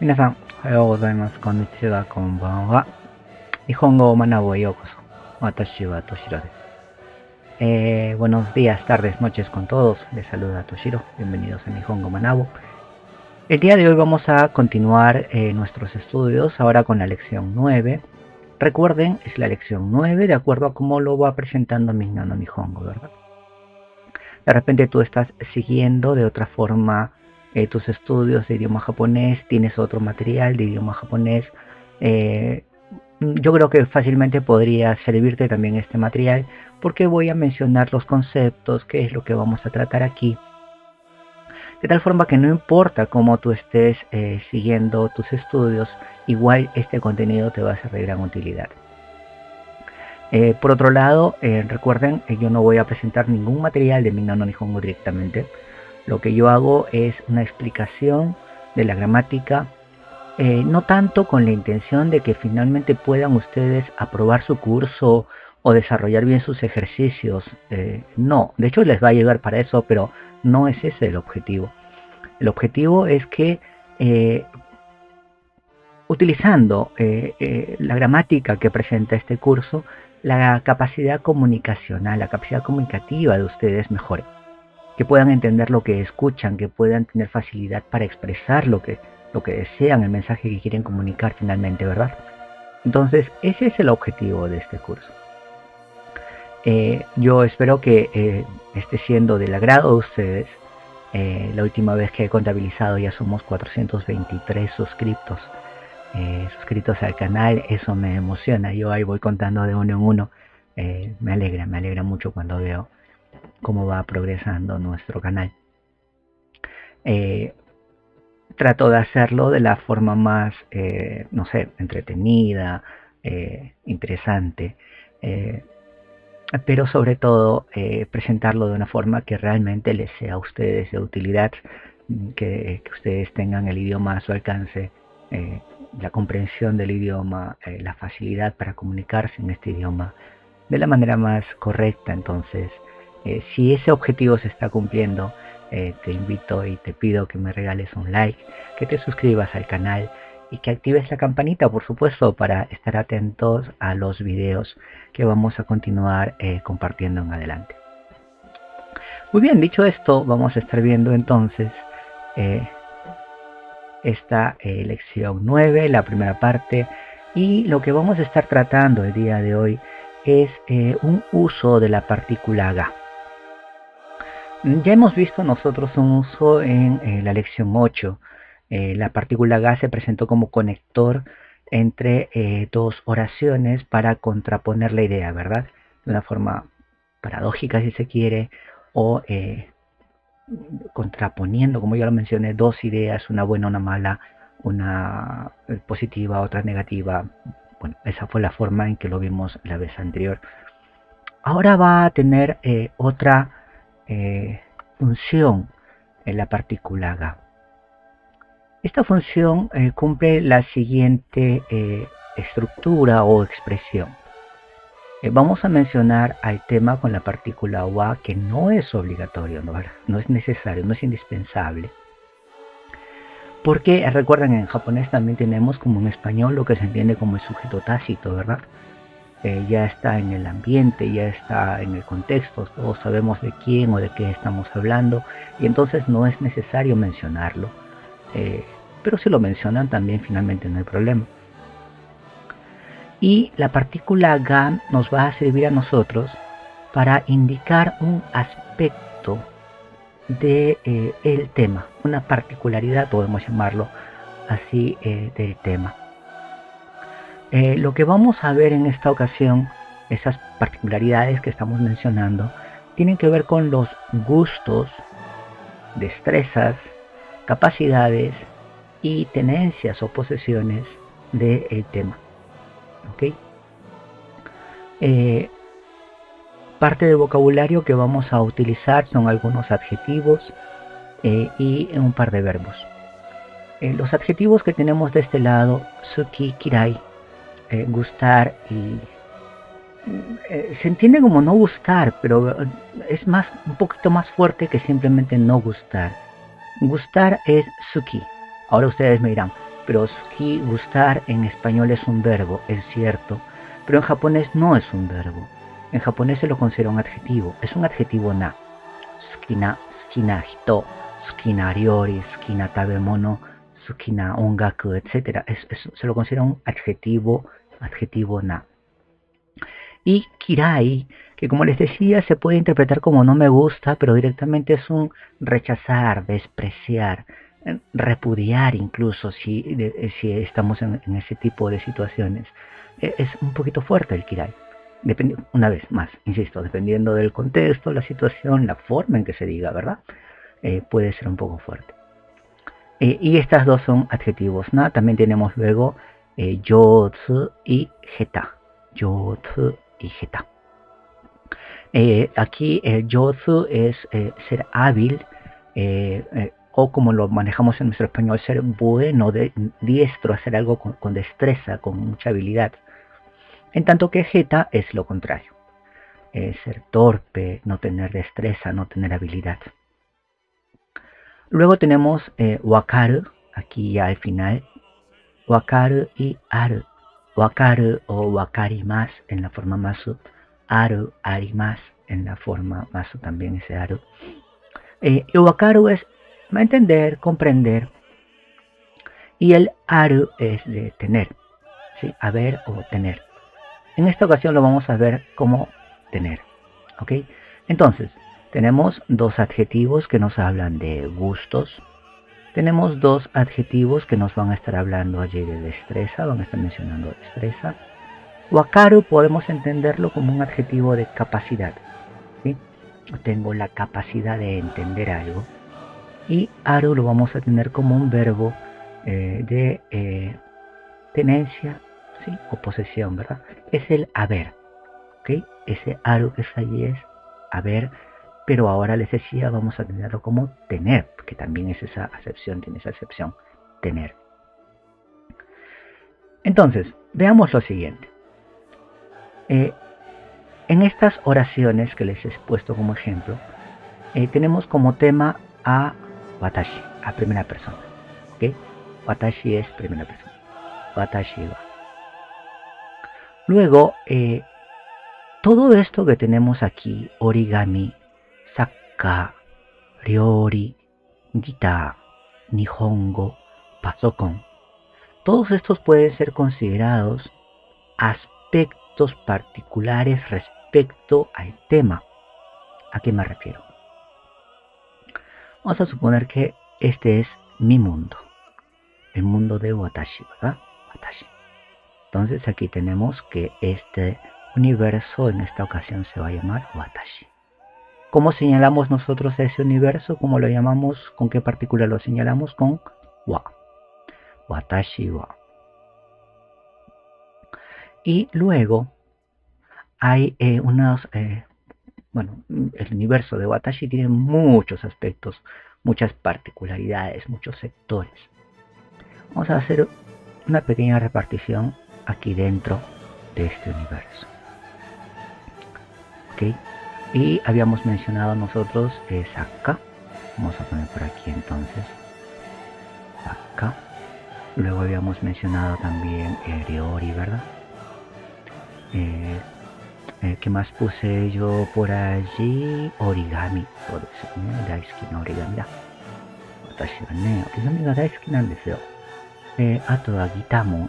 皆さん、おはようございます。こんにちは、こんばんは。日本語を学ぶへようこそ。私は Toshiro です。Buenos días, tardes, noches con todos. Les saluda Toshiro. Bienvenidos a Nihongo Manabu. El día de hoy vamos a continuar nuestros estudios, ahora con la lección 9. Recuerden, es la lección 9 de acuerdo a cómo lo va presentando Minna no Nihongo, ¿verdad? De repente tú estás siguiendo de otra forma tus estudios de idioma japonés, tienes otro material de idioma japonés. Yo creo que fácilmente podría servirte también este material, porque voy a mencionar los conceptos, qué es lo que vamos a tratar aquí, de tal forma que no importa cómo tú estés siguiendo tus estudios, igual este contenido te va a ser de gran utilidad. Por otro lado, recuerden, yo no voy a presentar ningún material de Minna no Nihongo directamente. Lo que yo hago es una explicación de la gramática, no tanto con la intención de que finalmente puedan ustedes aprobar su curso o desarrollar bien sus ejercicios. No, de hecho les va a llegar para eso, pero no es ese el objetivo. El objetivo es que utilizando la gramática que presenta este curso, la capacidad comunicacional, la capacidad comunicativa de ustedes mejore. Que puedan entender lo que escuchan, que puedan tener facilidad para expresar lo que desean, el mensaje que quieren comunicar finalmente, ¿verdad? Entonces, ese es el objetivo de este curso. Yo espero que esté siendo del agrado de ustedes. La última vez que he contabilizado ya somos 423 suscriptos. Suscritos al canal, eso me emociona. Yo ahí voy contando de uno en uno. Me alegra mucho cuando veo cómo va progresando nuestro canal. Trato de hacerlo de la forma más, no sé, entretenida, interesante, pero sobre todo presentarlo de una forma que realmente les sea a ustedes de utilidad, que ustedes tengan el idioma a su alcance, la comprensión del idioma, la facilidad para comunicarse en este idioma de la manera más correcta. Entonces, si ese objetivo se está cumpliendo, te invito y te pido que me regales un like, que te suscribas al canal y que actives la campanita, por supuesto, para estar atentos a los videos que vamos a continuar compartiendo en adelante. Muy bien, dicho esto, vamos a estar viendo entonces esta lección 9, la primera parte, y lo que vamos a estar tratando el día de hoy es un uso de la partícula ga. Ya hemos visto nosotros un uso en la lección 8. La partícula ga se presentó como conector entre dos oraciones para contraponer la idea, ¿verdad? De una forma paradójica, si se quiere, o contraponiendo, como ya lo mencioné, dos ideas, una buena, una mala, una positiva, otra negativa. Bueno, esa fue la forma en que lo vimos la vez anterior. Ahora va a tener otra función en la partícula ga. Esta función cumple la siguiente estructura o expresión. Vamos a mencionar al tema con la partícula wa, que no es obligatorio, no es necesario, no es indispensable. Porque recuerden, en japonés también tenemos, como en español, lo que se entiende como el sujeto tácito, ¿verdad? Ya está en el ambiente, ya está en el contexto, todos sabemos de quién o de qué estamos hablando, y entonces no es necesario mencionarlo, pero si lo mencionan también finalmente no hay problema. Y la partícula ga nos va a servir a nosotros para indicar un aspecto de el tema, una particularidad, podemos llamarlo así, del tema. Lo que vamos a ver en esta ocasión, esas particularidades que estamos mencionando, tienen que ver con los gustos, destrezas, capacidades y tenencias o posesiones del tema. ¿Okay? Parte del vocabulario que vamos a utilizar son algunos adjetivos y un par de verbos. Los adjetivos que tenemos de este lado, suki, kirai, gustar y... se entiende como no gustar, pero es más, un poquito más fuerte que simplemente no gustar. Gustar es suki. Ahora ustedes me dirán, Prosky, gustar, en español es un verbo, es cierto, pero en japonés no es un verbo. En japonés se lo considera un adjetivo, es un adjetivo na. Tsukina, tsukina hito, tsukina ryori, tsukina tabemono, tsukina ongaku, etc. Se lo considera un adjetivo, adjetivo na. Y kirai, que como les decía, se puede interpretar como no me gusta, pero directamente es un rechazar, despreciar, repudiar incluso, si estamos en ese tipo de situaciones. Es un poquito fuerte el kirai. Depende, una vez más, insisto, dependiendo del contexto, la situación, la forma en que se diga, ¿verdad? Puede ser un poco fuerte. Y estas dos son adjetivos, ¿no? También tenemos luego yotsu y geta. Yotsu y geta. Aquí el yotsu es ser hábil, o como lo manejamos en nuestro español, ser bueno, diestro, hacer algo con destreza, con mucha habilidad. En tanto que geta es lo contrario, ser torpe, no tener destreza, no tener habilidad. Luego tenemos wakaru, aquí ya al final, wakaru y aru. Wakaru o wakarimasu en la forma masu, aru, arimasu en la forma masu también ese aru. El wakaru es entender, comprender, y el aru es de tener, ¿sí? Haber o tener. En esta ocasión lo vamos a ver como tener, ¿ok? Entonces, tenemos dos adjetivos que nos hablan de gustos. Tenemos dos adjetivos que nos van a estar hablando allí de destreza, van a estar mencionando destreza. Wakaru podemos entenderlo como un adjetivo de capacidad, ¿sí? Tengo la capacidad de entender algo. Y aru lo vamos a tener como un verbo de tenencia, ¿sí? O posesión, ¿verdad? Es el haber, ¿ok? Ese aru que es allí es haber, pero ahora les decía, vamos a tenerlo como tener, que también es esa acepción, tiene esa acepción, tener. Entonces, veamos lo siguiente. En estas oraciones que les he puesto como ejemplo, tenemos como tema a watashi, a primera persona, ¿ok? Watashi es primera persona, watashi wa. Luego, todo esto que tenemos aquí, origami, sakka, ryori, guitar, nihongo, pasokon, todos estos pueden ser considerados aspectos particulares respecto al tema. ¿A qué me refiero? Vamos a suponer que este es mi mundo, el mundo de watashi, ¿verdad? Watashi. Entonces aquí tenemos que este universo en esta ocasión se va a llamar watashi. ¿Cómo señalamos nosotros ese universo? ¿Cómo lo llamamos? ¿Con qué partícula lo señalamos? Con wa. Watashi wa. Y luego hay el universo de watashi tiene muchos aspectos, muchas particularidades, muchos sectores. Vamos a hacer una pequeña repartición aquí dentro de este universo, ¿ok? Y habíamos mencionado nosotros Sakka, vamos a poner por aquí entonces Sakka. Luego habíamos mencionado también Ryori, ¿verdad? ¿Qué más puse yo por allí? Origami, por eso, ¿no? Daisuki no origami da. Watashi wa ne, origami ga daisuki nan desu yo. Ato wa guitar mo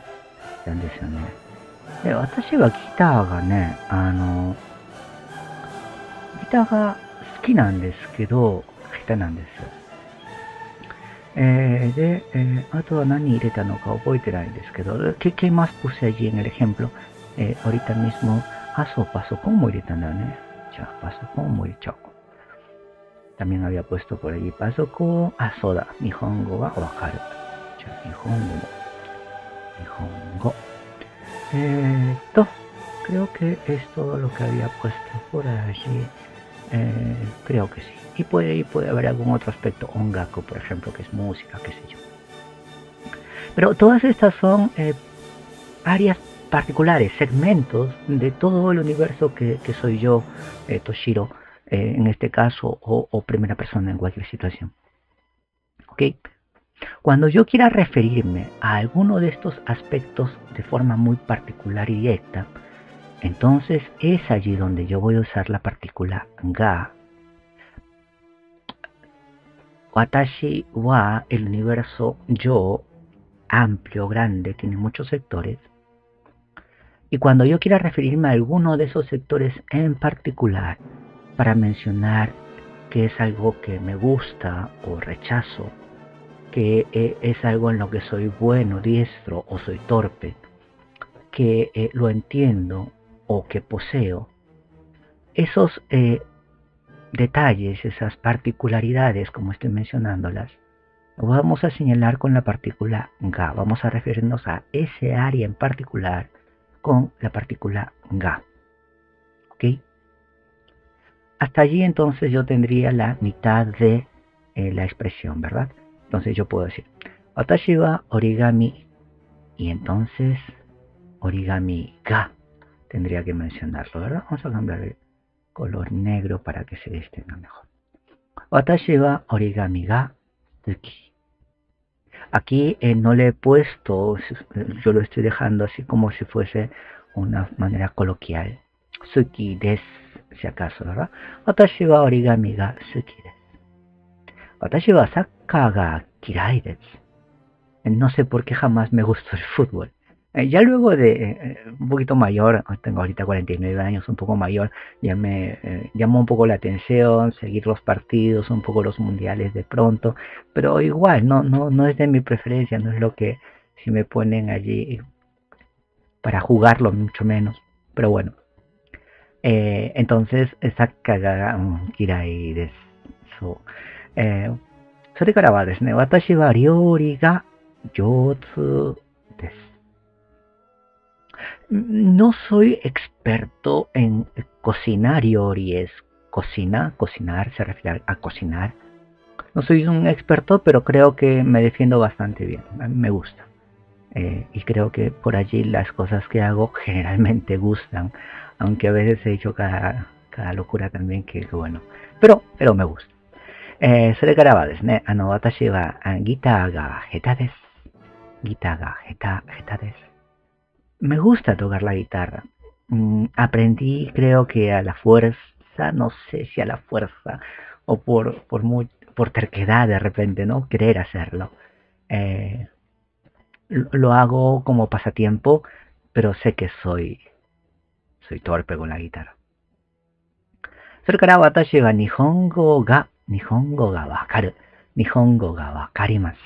nan desu yo ne. Watashi wa guitar ga ne, guitar ga suki nan desu kedo, heta nan desu yo. De, ato wa nani ireta no ka oboete nai desu kedo. ¿Qué más puse allí en el ejemplo? Ahorita mismo paso, paso, como iré tan grande, ya paso, como iré choco. También había puesto por allí paso, como a soda, nihongo wa wakaru, ya nihongo, nihongo. Creo que es todo lo que había puesto por allí, creo que sí. Y puede haber algún otro aspecto, ongaku, por ejemplo, que es música, qué sé yo. Pero todas estas son áreas particulares, segmentos de todo el universo que soy yo, Toshiro, en este caso, o primera persona en cualquier situación, ¿ok? Cuando yo quiera referirme a alguno de estos aspectos de forma muy particular y directa, entonces es allí donde yo voy a usar la partícula ga. Watashi wa, el universo yo, amplio, grande, tiene muchos sectores. Y cuando yo quiera referirme a alguno de esos sectores en particular, para mencionar que es algo que me gusta o rechazo, que es algo en lo que soy bueno, diestro o soy torpe, que lo entiendo o que poseo, esos detalles, esas particularidades, como estoy mencionándolas, vamos a señalar con la partícula ga. Vamos a referirnos a ese área en particular con la partícula ga. ¿Ok? Hasta allí entonces yo tendría la mitad de la expresión, ¿verdad? Entonces yo puedo decir, watashi wa origami, y entonces origami ga tendría que mencionarlo, ¿verdad? Vamos a cambiar de color negro para que se distinga mejor. Watashi wa origami ga tsuki. Aquí no le he puesto, yo lo estoy dejando así como si fuese una manera coloquial. Tsuki desu, si acaso, ¿verdad? Watashi wa origami ga tsuki desu. Watashi wa sakka ga kirai desu. No sé por qué jamás me gustó el fútbol. Ya luego de un poquito mayor, tengo ahorita 49 años, un poco mayor, ya me llamó un poco la atención seguir los partidos, un poco los mundiales de pronto, pero igual no es de mi preferencia, no es lo que si me ponen allí para jugarlo, mucho menos. Pero bueno, entonces esa cagada kirai desu. Sore kara wa desu ne, watashi wa ryori ga youtsu desu. No soy experto en cocinar, yori es cocina, cocinar, se refiere a cocinar. No soy un experto, pero creo que me defiendo bastante bien, a mí me gusta. Y creo que por allí las cosas que hago generalmente gustan, aunque a veces he hecho cada locura también, que bueno, pero me gusta. Sore kara wa desu ne, watashi wa guitar ga heta desu. Guitar ga heta desu. Me gusta tocar la guitarra. Aprendí, creo que a la fuerza, no sé si a la fuerza o por terquedad de repente, ¿no? Querer hacerlo. Lo hago como pasatiempo, pero sé que soy torpe con la guitarra. Sore kara watashi wa nihongo ga wakaru. Nihongo ga wakarimasu.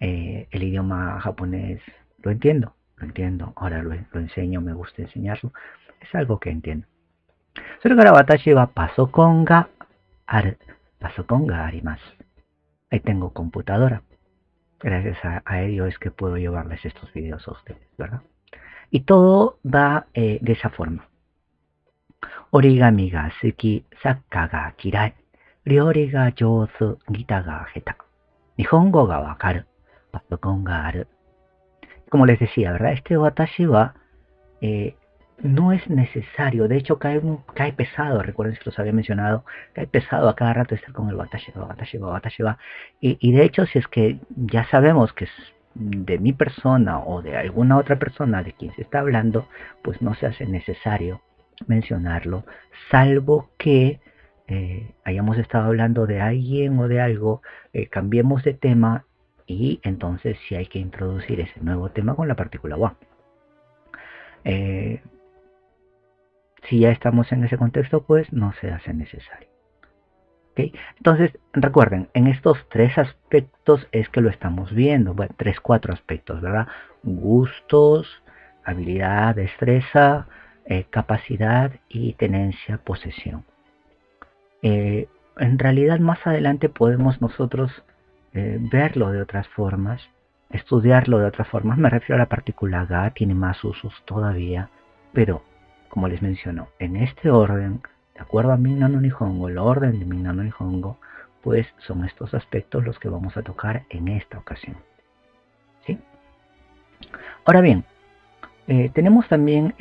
El idioma japonés lo entiendo. Lo entiendo, ahora lo enseño, me gusta enseñarlo. Es algo que entiendo. Sore kara watashi wa pasokon ga aru. Pasokon ga arimasu. Ahí tengo computadora. Gracias a ello es que puedo llevarles estos videos a ustedes, ¿verdad? Y todo va de esa forma. Origami ga suki, sakka ga kirai, ryori ga youtsu, gita ga heta, nihongo ga wakaru, pasokon ga aru. Como les decía, ¿verdad? Este watashi wa no es necesario. De hecho, cae pesado. Recuerden que los había mencionado. Cae pesado a cada rato estar con el watashi wa, watashi wa, watashi wa. Y de hecho, si es que ya sabemos que es de mi persona o de alguna otra persona de quien se está hablando, pues no se hace necesario mencionarlo. Salvo que hayamos estado hablando de alguien o de algo, cambiemos de tema. Y entonces sí hay que introducir ese nuevo tema con la partícula wa. Si ya estamos en ese contexto, pues no se hace necesario. ¿Okay? Entonces, recuerden, en estos tres aspectos es que lo estamos viendo. Bueno, cuatro aspectos, ¿verdad? Gustos, habilidad, destreza, capacidad y tenencia, posesión. En realidad, más adelante podemos nosotros verlo de otras formas, estudiarlo de otras formas. Me refiero a la partícula ga, tiene más usos todavía, pero como les menciono, en este orden, de acuerdo a Minna no Nihongo, el orden de Minna no Nihongo, pues son estos aspectos los que vamos a tocar en esta ocasión. ¿Sí? Ahora bien, tenemos también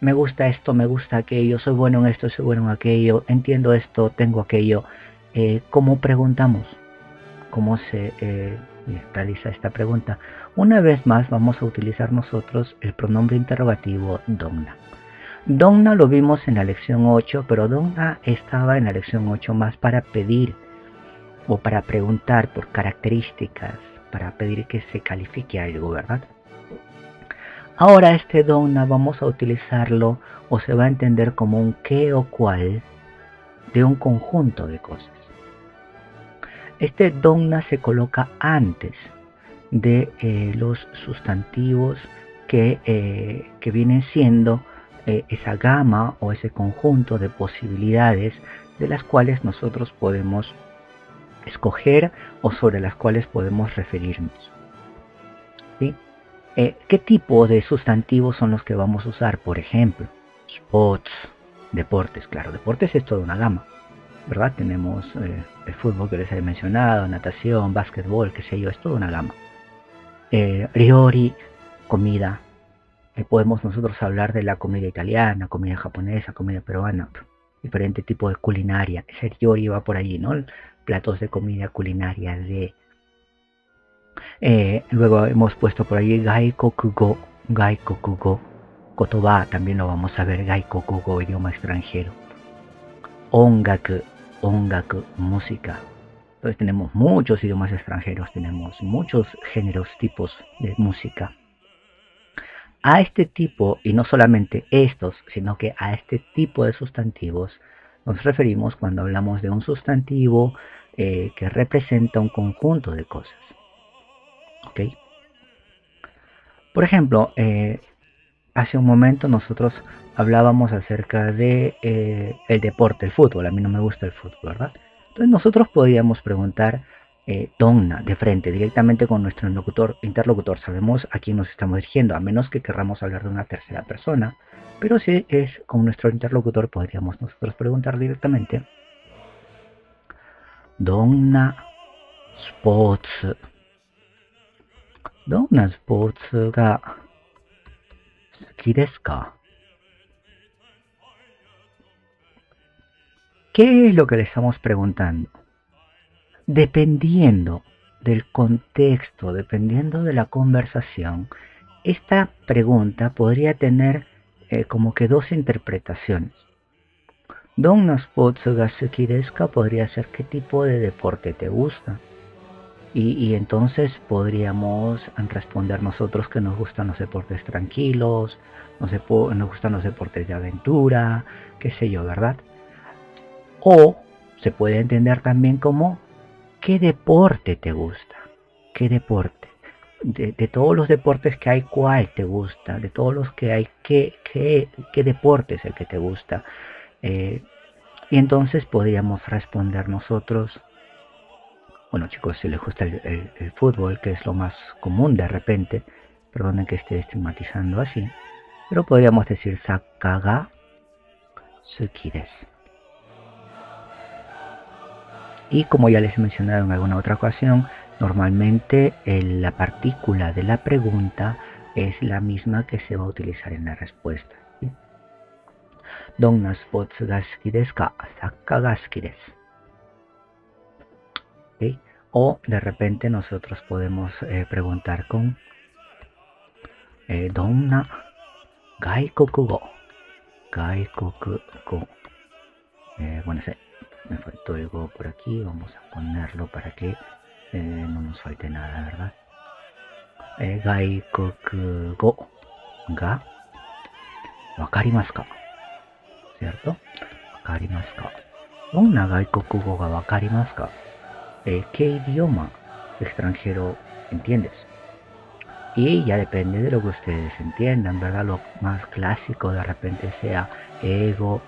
me gusta esto, me gusta aquello, soy bueno en esto, soy bueno en aquello, entiendo esto, tengo aquello. ¿Cómo preguntamos? cómo se realiza esta pregunta. Una vez más vamos a utilizar nosotros el pronombre interrogativo donna. Donna lo vimos en la lección 8, pero donna estaba en la lección 8 más para pedir o para preguntar por características, para pedir que se califique algo, ¿verdad? Ahora este donna vamos a utilizarlo o se va a entender como un qué o cuál de un conjunto de cosas. Este donna se coloca antes de los sustantivos que vienen siendo esa gama o ese conjunto de posibilidades de las cuales nosotros podemos escoger o sobre las cuales podemos referirnos. ¿Sí? ¿Qué tipo de sustantivos son los que vamos a usar? Por ejemplo, sports, deportes. Claro, deportes es toda una gama, ¿verdad? Tenemos el fútbol que les he mencionado, natación, básquetbol, qué sé yo, es toda una gama. Ryori, comida. Podemos nosotros hablar de la comida italiana, comida japonesa, comida peruana, diferente tipo de culinaria. Ese ryori va por allí, ¿no? Platos de comida culinaria de... luego hemos puesto por allí gaikokugo, gaikokugo, kotoba, también lo vamos a ver, gaikokugo, idioma extranjero. Ongaku, ongaku, música. Entonces tenemos muchos idiomas extranjeros, tenemos muchos géneros, tipos de música. A este tipo, y no solamente estos, sino que a este tipo de sustantivos nos referimos cuando hablamos de un sustantivo que representa un conjunto de cosas. ¿Okay? Por ejemplo, hace un momento nosotros hablábamos acerca de el deporte, el fútbol. A mí no me gusta el fútbol, ¿verdad? Entonces nosotros podíamos preguntar donna de frente, directamente con nuestro interlocutor. Sabemos a quién nos estamos dirigiendo, a menos que querramos hablar de una tercera persona, pero si es con nuestro interlocutor podríamos nosotros preguntar directamente donna sports, donna sports ga suki desu ka. ¿Qué es lo que le estamos preguntando? Dependiendo del contexto, dependiendo de la conversación, esta pregunta podría tener como que dos interpretaciones. Donna sports ga suki desu ka podría ser qué tipo de deporte te gusta. Y entonces podríamos responder nosotros que nos gustan los deportes tranquilos, nos gustan los deportes de aventura, qué sé yo, ¿verdad? O se puede entender también como ¿qué deporte te gusta? ¿Qué deporte? De todos los deportes que hay, ¿cuál te gusta? De todos los que hay, ¿qué deporte es el que te gusta? Y entonces podríamos responder nosotros, bueno chicos, si les gusta el fútbol, que es lo más común de repente, perdonen que esté estigmatizando así, pero podríamos decir saka ga suki desu. Y como ya les he mencionado en alguna otra ocasión, normalmente la partícula de la pregunta es la misma que se va a utilizar en la respuesta. Donna sports ga suki desu ka, saka ga suki desu. ¿Sí? O de repente nosotros podemos preguntar con donna gaikokugo, gaikokugo, bueno, sí. Me faltó algo por aquí, vamos a ponerlo para que no nos falte nada, ¿verdad? Gaikokugo ga wakarimasu ka, ¿cierto? Wakarimasu ka. Donna gaikokugo ga wakarimasu ka. ¿Qué idioma extranjero entiendes? Y ya depende de lo que ustedes entiendan, ¿verdad? Lo más clásico de repente sea ego,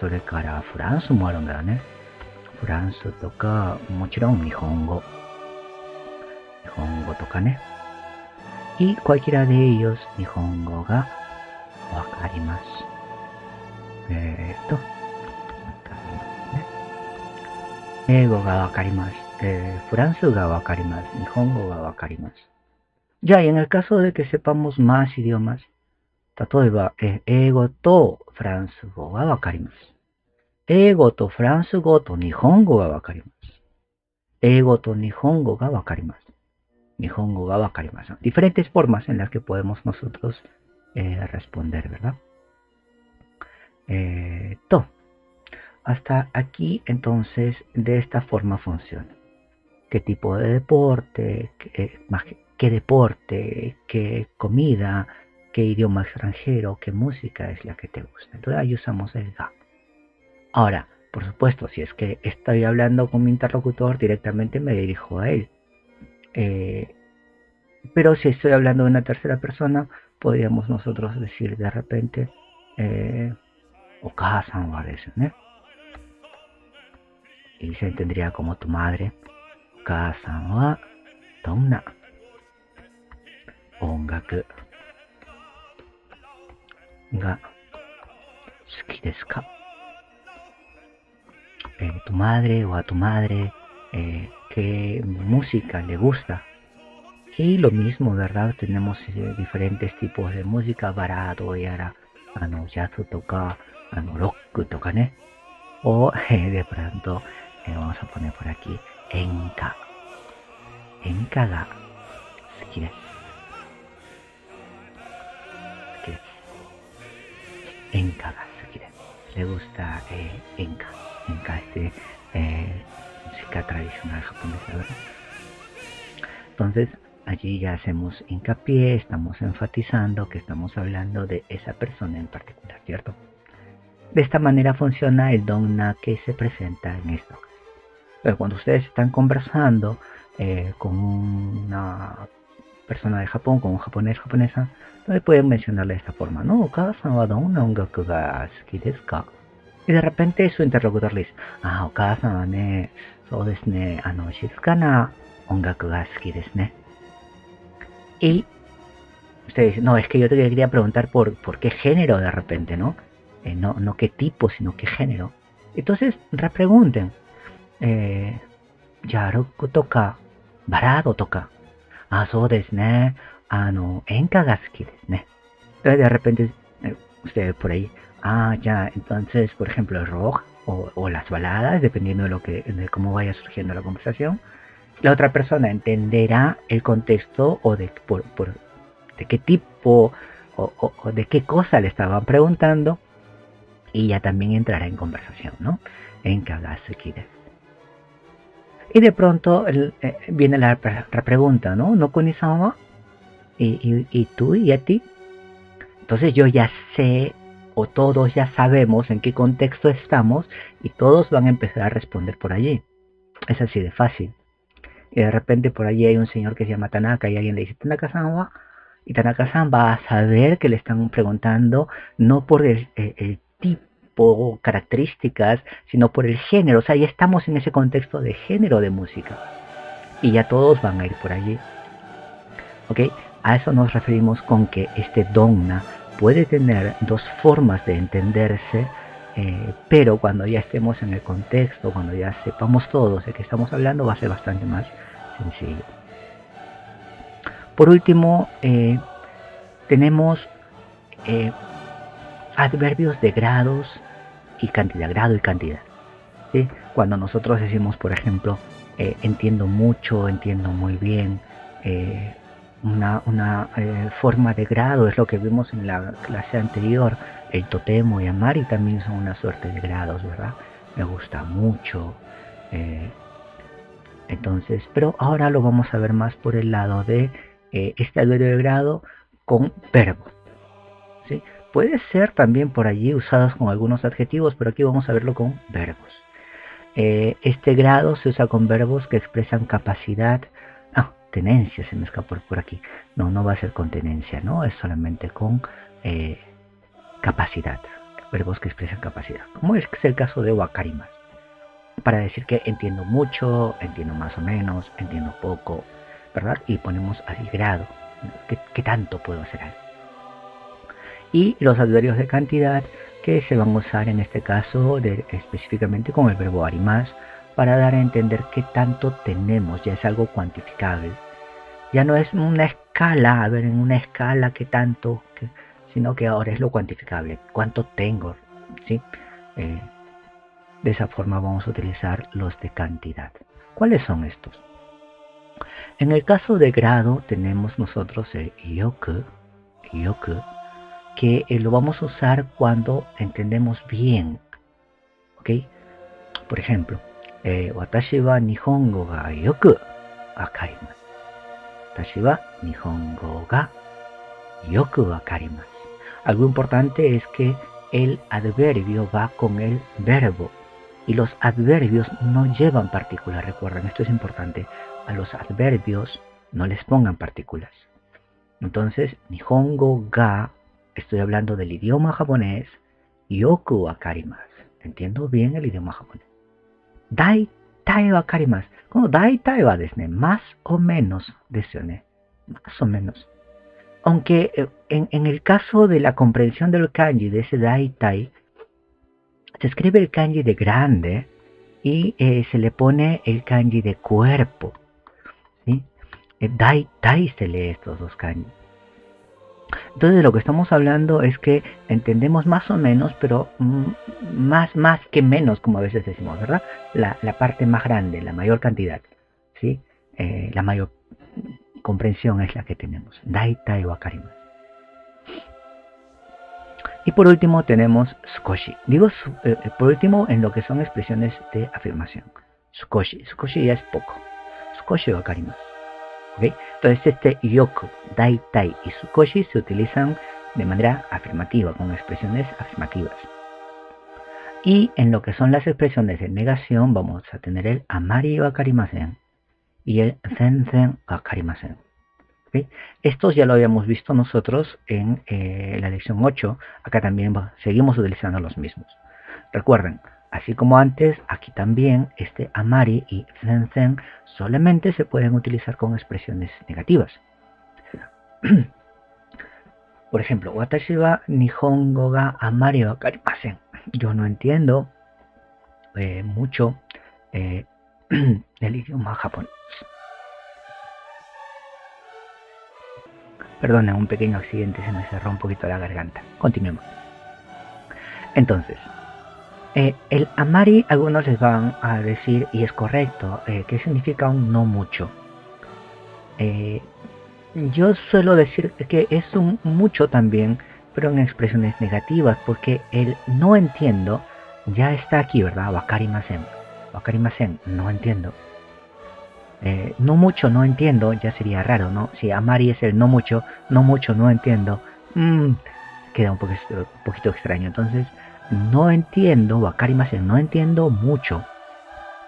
それからフランスもあるんだよね。フランスとか、もちろん日本語。日本語とかね。Y cualquiera de ellos, 日本語がわかります。わかりますね。英語がわかります。フランスがわかります。日本語がわかります。じゃあ、en el caso de que sepamos más idiomas, 例えば、英語とフランス語がわかります。英語とフランス語と日本語がわかります。Eigo to Nihongo ga wakarimasu. Nihongo ga wakarimasu. Diferentes formas en las que podemos nosotros responder, ¿verdad? To. Hasta aquí, entonces, de esta forma funciona. ¿Qué tipo de deporte? ¿Qué deporte? ¿Qué comida? ¿Qué idioma extranjero? ¿Qué música es la que te gusta? Entonces ahí usamos el ga. Ahora, por supuesto, si es que estoy hablando con mi interlocutor, directamente me dirijo a él. Pero si estoy hablando de una tercera persona, podríamos nosotros decir de repente Okada-san wa desu ne. Y se entendería como tu madre. Okada-san wa donna ongaku ga suki desu ka. Tu madre o a tu madre, qué música le gusta. Y lo mismo, ¿verdad? Tenemos diferentes tipos de música, barado, yara, jazz toca, rock toca, ¿no? O de pronto, vamos a poner por aquí, enka. Enka ga suki desu. Enka ga suki desu. Le gusta enka. Enka es música tradicional japonesa, ¿verdad? Entonces, allí ya hacemos hincapié, estamos enfatizando que estamos hablando de esa persona en particular, ¿cierto? De esta manera funciona el donna que se presenta en esto. Pero cuando ustedes están conversando con una persona de Japón, con un japonés, japonesa, entonces pueden mencionarle de esta forma, ¿no? Okada-san wa donna ongaku ga suki desu ka? Y de repente su interlocutor le dice, ah, Okada-san wa ne, sou desu ne, shizukana ongaku ga suki desu ne. Y usted dice, no, es que yo te quería preguntar por qué género de repente, ¿no? No qué tipo, sino qué género. Entonces, repregunten. Yaroku toka, barado toka. Ah, sou desu ne, enka ga suki desu ne. Entonces, de repente, ustedes por ahí, ah, ya, entonces, por ejemplo, el rock o las baladas, dependiendo de cómo vaya surgiendo la conversación. La otra persona entenderá el contexto o de qué tipo o de qué cosa le estaban preguntando y ya también entrará en conversación, ¿no? En Kagasuki. Y de pronto viene la otra pregunta, ¿no? ¿No kuni-san wa? ¿Y tú? ¿Y a ti? Entonces yo ya sé o todos ya sabemos en qué contexto estamos y todos van a empezar a responder por allí. Es así de fácil. Y de repente por allí hay un señor que se llama Tanaka y alguien le dice Tanaka-san wa. Y Tanaka-san va a saber que le están preguntando no por el tipo, características, sino por el género. O sea, ya estamos en ese contexto de género de música. Y ya todos van a ir por allí. ¿Ok? A eso nos referimos con que este donna puede tener dos formas de entenderse. Pero cuando ya estemos en el contexto, cuando ya sepamos todos de qué estamos hablando, va a ser bastante más sencillo. Por último, tenemos adverbios de grados y cantidad, grado y cantidad, ¿sí? Cuando nosotros decimos, por ejemplo, entiendo mucho, entiendo muy bien, una forma de grado es lo que vimos en la clase anterior. El totemo y amari también son una suerte de grados, ¿verdad? Me gusta mucho. Entonces, pero ahora lo vamos a ver más por el lado de este adverbio de grado con verbo, ¿sí? Puede ser también por allí usados con algunos adjetivos, pero aquí vamos a verlo con verbos. Este grado se usa con verbos que expresan capacidad. Ah, tenencia, se me escapó por aquí. No va a ser con tenencia, ¿no? Es solamente con capacidad, verbos que expresan capacidad, como es el caso de wakarimasu, para decir que entiendo mucho, entiendo más o menos, entiendo poco, ¿verdad? Y ponemos así grado, ¿qué tanto puedo hacer algo? Y los adverbios de cantidad que se van a usar en este caso específicamente con el verbo arimasu, para dar a entender qué tanto tenemos, ya es algo cuantificable, ya no es una escala, a ver, en una escala qué tanto, sino que ahora es lo cuantificable, cuánto tengo, ¿sí? De esa forma vamos a utilizar los de cantidad. ¿Cuáles son estos? En el caso de grado tenemos nosotros el yoku, que lo vamos a usar cuando entendemos bien, ¿ok? Por ejemplo, watashi wa nihongo ga yoku wakarimasu. Watashi wa nihongo ga yoku wakarimasu. Algo importante es que el adverbio va con el verbo y los adverbios no llevan partículas. Recuerden, esto es importante. A los adverbios no les pongan partículas. Entonces, nihongo ga, estoy hablando del idioma japonés, yoku wakarimasu. Entiendo bien el idioma japonés. Daitai wakarimasu. Como daitai wa desu ne, más o menos desu ne, más o menos. Aunque en el caso de la comprensión del kanji, de ese daitai, se escribe el kanji de grande y se le pone el kanji de cuerpo, ¿sí? Daitai se lee estos dos kanji. Entonces lo que estamos hablando es que entendemos más o menos, pero más que menos, como a veces decimos, ¿verdad? La parte más grande, la mayor cantidad, ¿sí? La mayor comprensión es la que tenemos. Daitai wakarimasu. Y por último tenemos sukoshi. Digo por último en lo que son expresiones de afirmación. Sukoshi. Sukoshi ya es poco. Sukoshi wakarimasu. ¿Okay? Entonces este yoku, daitai y sukoshi se utilizan de manera afirmativa, con expresiones afirmativas. Y en lo que son las expresiones de negación vamos a tener el amari wakarimasen y el zenzen wakarimasen. ¿Okay? Estos ya lo habíamos visto nosotros en la lección 8. Acá también seguimos utilizando los mismos. Recuerden, así como antes, aquí también este amari y zenzen solamente se pueden utilizar con expresiones negativas. Por ejemplo, watashi wa nihongo ga amari wakarimasen. Yo no entiendo mucho el idioma japonés. Perdonen, un pequeño accidente, se me cerró un poquito la garganta. Continuemos. Entonces, el amari, algunos les van a decir, y es correcto, que significa un no mucho. Yo suelo decir que es un mucho también, pero en expresiones negativas, porque el no entiendo ya está aquí, ¿verdad? Wakarimasen. Wakarimasen, no entiendo. No mucho, no entiendo, ya sería raro, ¿no? Si amari es el no mucho, no mucho, no entiendo, queda un poquito extraño. Entonces, no entiendo, wakarimasen, no entiendo mucho.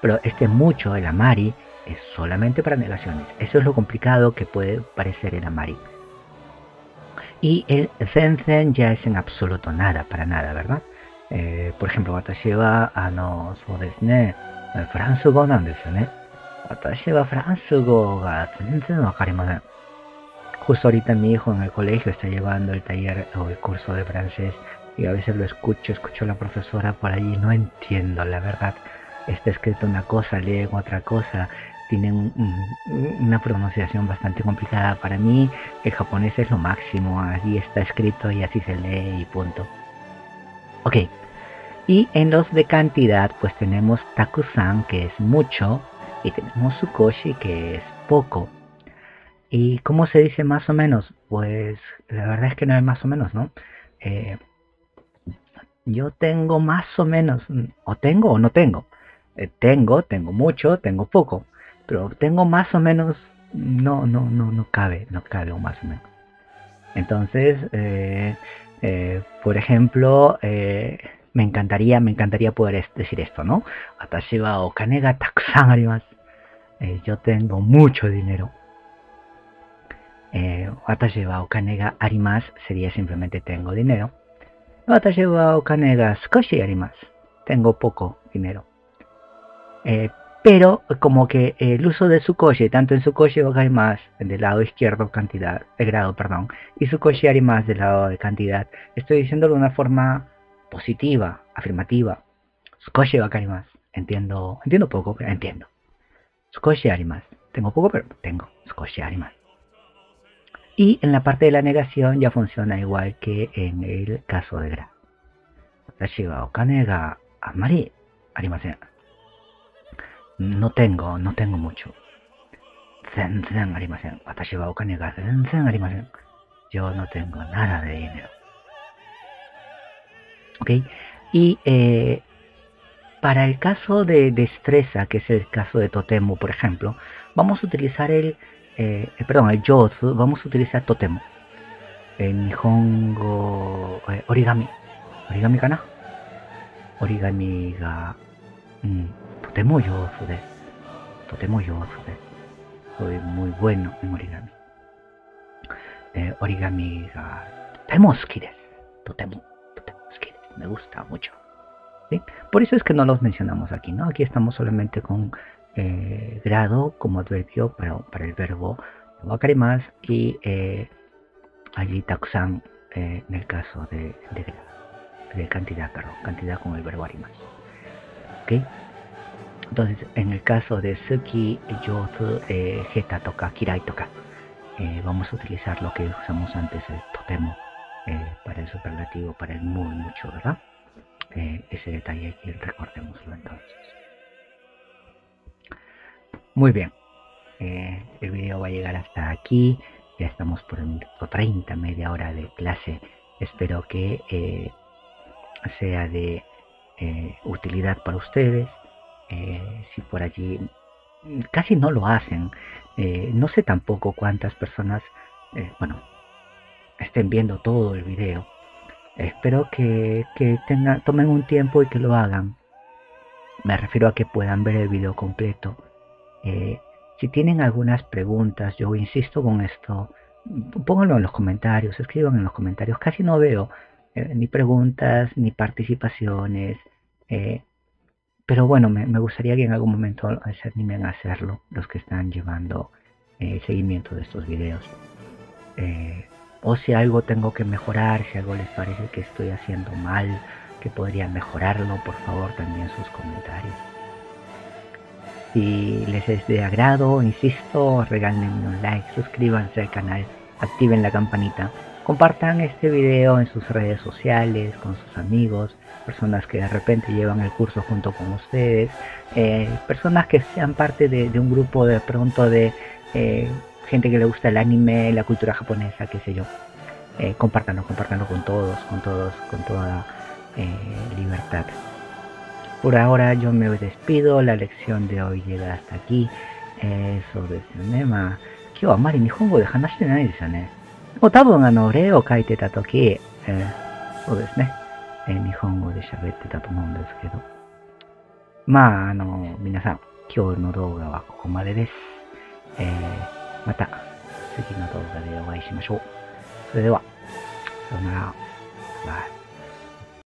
Pero este mucho, el amari, es solamente para negaciones. Eso es lo complicado que puede parecer el amari. Y el zenzen ya es en absoluto nada, para nada, ¿verdad? Por ejemplo, watashi wa, so desu ne, fransugo nan desu ne. Watashi wa fransugo ga zenzen wakarimasen. Justo ahorita mi hijo en el colegio está llevando el taller o el curso de francés y a veces lo escucho a la profesora por allí, no entiendo, la verdad. Está escrito una cosa, leen otra cosa, tienen una pronunciación bastante complicada. Para mí el japonés es lo máximo, así está escrito y así se lee y punto. Ok, y en los de cantidad pues tenemos takusan, que es mucho, y tenemos sukoshi, que es poco. ¿Y cómo se dice más o menos? Pues la verdad es que no hay más o menos, ¿no? Yo tengo más o menos, o tengo o no tengo. Tengo mucho, tengo poco, pero tengo más o menos, no cabe o más o menos. Entonces, por ejemplo, me encantaría poder decir esto, ¿no? Watashi wa okane ga takusan arimasu. Yo tengo mucho dinero. Watashi wa okane ga arimasu sería simplemente tengo dinero. Watashi wa okane ga sukoshi arimasu. Tengo poco dinero. Pero como que el uso de sukoshi, tanto en sukoshi wakarimasu del lado izquierdo cantidad, el grado, perdón, y sukoshi arimasu del lado de cantidad, estoy diciéndolo de una forma positiva, afirmativa. Sukoshi wakarimasu, entiendo poco, pero entiendo. Sukoshi arimasu, tengo poco, pero tengo. Sukoshi arimasu. Y en la parte de la negación ya funciona igual que en el caso de grado. Watashi wa okane ga amari arimasen. No tengo mucho. Zenzen arimasen. Watashi wa okane ga zenzen arimasen. Yo no tengo nada de dinero. ¿Ok? Y para el caso de destreza, que es el caso de Totemo, por ejemplo, vamos a utilizar el Jotsu, vamos a utilizar Totemo. El Nihongo... origami. Origami kana? Origami ga... Totemo Jotsu desu. Totemo Jotsu desu. Soy muy bueno en origami. Origami ga... Totemo suki desu. Totemo suki desu. Me gusta mucho. ¿Sí? Por eso es que no los mencionamos aquí, ¿no? Aquí estamos solamente con grado como adverbio para el verbo wakarimasu y allí takusan en el caso de grado, de cantidad, perdón, cantidad con el verbo arimasu. ¿Okay? Entonces, en el caso de suki, yotsu, heta toka, kirai toka, vamos a utilizar lo que usamos antes, el totemo, para el superlativo, para el muy mucho, ¿verdad? Ese detalle aquí, recordémoslo entonces. Muy bien, el video va a llegar hasta aquí. Ya estamos por el minuto 30, media hora de clase. Espero que sea de utilidad para ustedes. Si por allí casi no lo hacen, no sé tampoco cuántas personas estén viendo todo el video. Espero que tomen un tiempo y que lo hagan. Me refiero a que puedan ver el video completo. Si tienen algunas preguntas, yo insisto con esto, pónganlo en los comentarios, escriban en los comentarios. Casi no veo ni preguntas ni participaciones, pero bueno, me gustaría que en algún momento se animen a hacerlo los que están llevando el seguimiento de estos videos. O si algo tengo que mejorar, si algo les parece que estoy haciendo mal, que podría mejorarlo, por favor también sus comentarios. Si les es de agrado, insisto, regálenme un like, suscríbanse al canal, activen la campanita, compartan este video en sus redes sociales, con sus amigos, personas que de repente llevan el curso junto con ustedes, personas que sean parte de un grupo de pronto de... gente que le gusta el anime, la cultura japonesa, qué sé yo. Compártanlo con toda libertad. Por ahora yo me despido, la lección de hoy llega hasta aquí. Sobre este tema, Kyo amari nihongo de hanashite nai desu ne. O tabun rei o kaite ta toki, so desu ne, nihongo de shabette ta tomou desu kedo. Ma, minasan, kyou no douga wa koko made desu. また次の動画でお会いしましょう。それでは、さようなら。バイ。